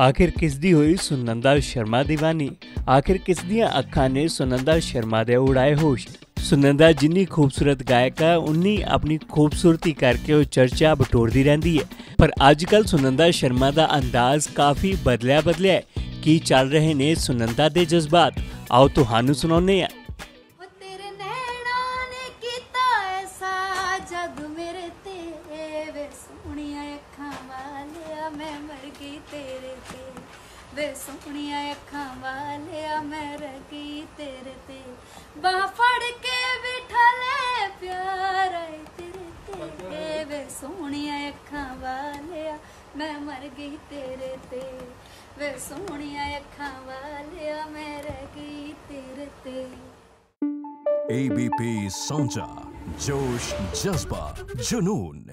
आखिर किस दी हुई सुनंदा शर्मा दीवानी? आखिर किस दिया अखा ने सुनंदा शर्मा दे उड़ाए होश। सुनंदा जिन्नी खूबसूरत गायिका उन्नी अपनी खूबसूरती करके चर्चा बटोरती रहती है, पर अजकल सुनंदा शर्मा का अंदाज काफ़ी बदलिया की चल रहे ने सुनंदा के जज्बात। आओ तुहानू सुनाने हैं। वे सोहनिया अखां वाले मैं रह गई तेरे ते, बाह फड़ के बिठा ले प्यार आए तेरे ते। वे सोहनिया अखां वाले मैं मर गई तेरे ते, वे सोहनिया अखां वाले मैं रह गई तेरे ते। ABP सांझा, जोश जज्बा जुनून।